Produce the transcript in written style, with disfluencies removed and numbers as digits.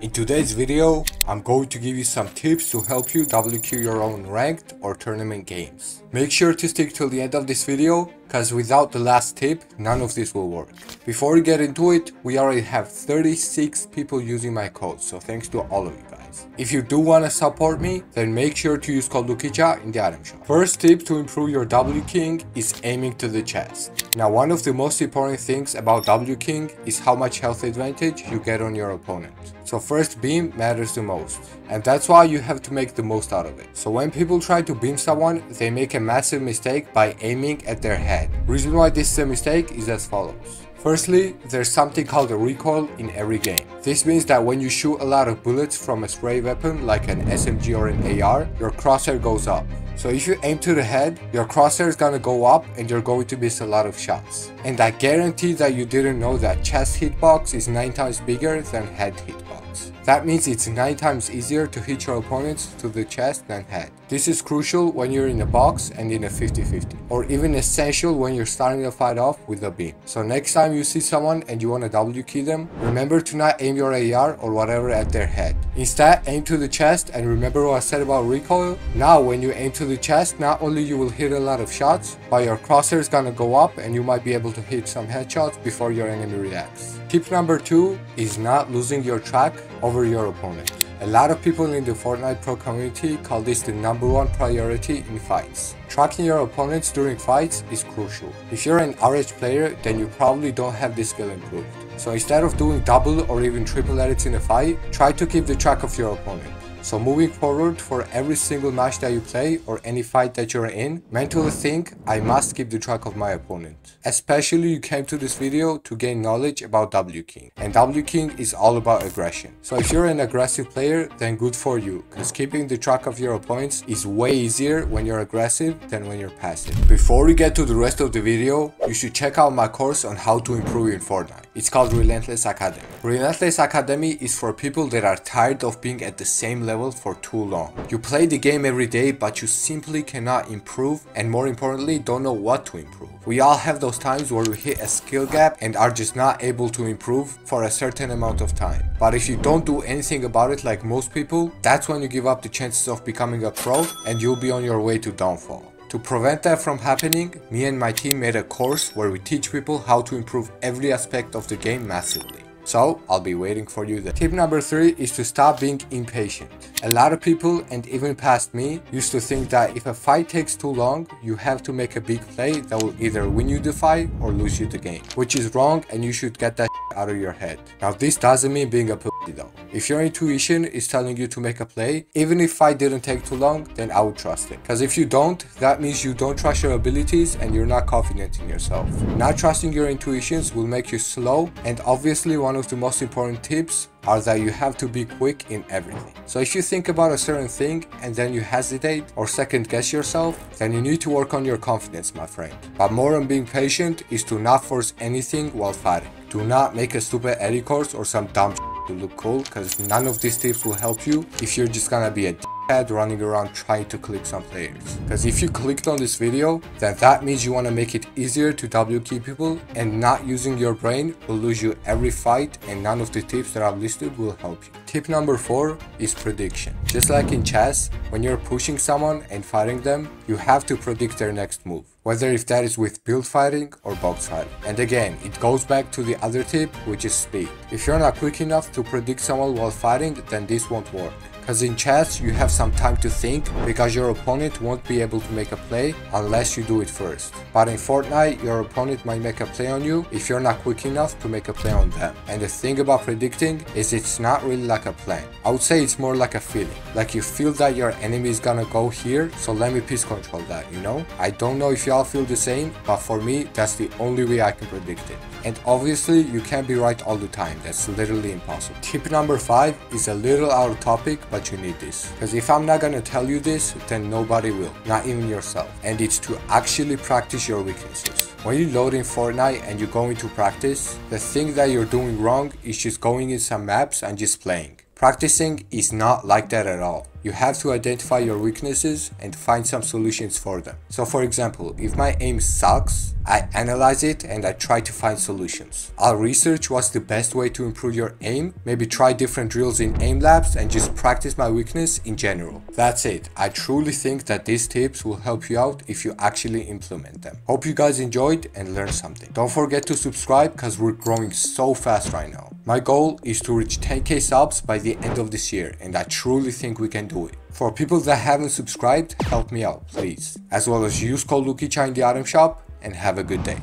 In today's video, I'm going to give you some tips to help you W-Key your own ranked or tournament games. Make sure to stick till the end of this video, cause without the last tip, none of this will work. Before we get into it, we already have 36 people using my code, so thanks to all of you guys. If you do wanna support me, then make sure to use code Lukicha in the item shop. First tip to improve your W-Keying is aiming to the chest. Now, one of the most important things about W-Keying is how much health advantage you get on your opponent. So first beam matters the most, and that's why you have to make the most out of it. So when people try to beam someone, they make a massive mistake by aiming at their head. Reason why this is a mistake is as follows. Firstly, there's something called a recoil in every game. This means that when you shoot a lot of bullets from a spray weapon like an SMG or an AR, your crosshair goes up. So if you aim to the head, your crosshair is gonna go up and you're going to miss a lot of shots. And I guarantee that you didn't know that chest hitbox is 9 times bigger than head hitbox. That means it's 9 times easier to hit your opponents to the chest than head. This is crucial when you're in a box and in a 50-50. Or even essential when you're starting a fight off with a beam. So next time you see someone and you wanna W-Key them, remember to not aim your AR or whatever at their head. Instead, aim to the chest, and remember what I said about recoil? Now when you aim to the chest, not only you will hit a lot of shots, but your crosshair is gonna go up and you might be able to hit some headshots before your enemy reacts. Tip number 2 is not losing your track over your opponent. A lot of people in the Fortnite pro community call this the #1 priority in fights. Tracking your opponents during fights is crucial. If you're an average player, then you probably don't have this skill improved. So instead of doing double or even triple edits in a fight, try to keep the track of your opponent. So moving forward, for every single match that you play or any fight that you're in, mentally think, I must keep the track of my opponent. Especially you came to this video to gain knowledge about W-Keying. And W-Keying is all about aggression. So if you're an aggressive player, then good for you, cause keeping the track of your opponents is way easier when you're aggressive than when you're passive. Before we get to the rest of the video, you should check out my course on how to improve in Fortnite. It's called Relentless Academy. Relentless Academy is for people that are tired of being at the same level for too long. You play the game every day, but you simply cannot improve, and more importantly, don't know what to improve. We all have those times where we hit a skill gap and are just not able to improve for a certain amount of time. But if you don't do anything about it like most people, that's when you give up the chances of becoming a pro and you'll be on your way to downfall. To prevent that from happening, me and my team made a course where we teach people how to improve every aspect of the game massively. So, I'll be waiting for you there. Tip number 3 is to stop being impatient. A lot of people, and even past me, used to think that if a fight takes too long, you have to make a big play that will either win you the fight or lose you the game. Which is wrong, and you should get that out of your head. Now, this doesn't mean being a pussy though. If your intuition is telling you to make a play, even if fight didn't take too long, then I would trust it. Cause if you don't, that means you don't trust your abilities and you're not confident in yourself. Not trusting your intuitions will make you slow, and obviously one of the most important tips are that you have to be quick in everything. So if you think about a certain thing and then you hesitate or second guess yourself, then you need to work on your confidence, my friend. But more on being patient is to not force anything while fighting. Do not make a stupid edit course or some dumb to look cool, cause none of these tips will help you if you're just gonna be a d***head running around trying to click some players. Cause if you clicked on this video, then that means you wanna make it easier to W-Key people, and not using your brain will lose you every fight, and none of the tips that I've listed will help you. Tip number 4 is prediction. Just like in chess, when you're pushing someone and fighting them, you have to predict their next move. Whether if that is with build fighting or box fighting. And again, it goes back to the other tip, which is speed. If you're not quick enough to predict someone while fighting, then this won't work. Cause in chess, you have some time to think because your opponent won't be able to make a play unless you do it first. But in Fortnite, your opponent might make a play on you if you're not quick enough to make a play on them. And the thing about predicting is it's not really like a plan. I would say it's more like a feeling. Like you feel that your enemy is gonna go here, so let me piece control that, you know? I don't know if y'all feel the same, but for me, that's the only way I can predict it. And obviously, you can't be right all the time. That's literally impossible. Tip number 5 is a little out of topic, but you need this, because if I'm not gonna tell you this, then nobody will, not even yourself. And it's to actually practice your weaknesses. When you load in Fortnite and you go into practice, the thing that you're doing wrong is just going in some maps and just playing. Practicing is not like that at all. You have to identify your weaknesses and find some solutions for them. So for example, if my aim sucks, I analyze it and I try to find solutions. I'll research what's the best way to improve your aim, maybe try different drills in aim labs and just practice my weakness in general. That's it. I truly think that these tips will help you out if you actually implement them. Hope you guys enjoyed and learned something. Don't forget to subscribe because we're growing so fast right now. My goal is to reach 10k subs by the end of this year and I truly think we can do it. For people that haven't subscribed, help me out please, as well as use code Lukicha in the item shop, and have a good day.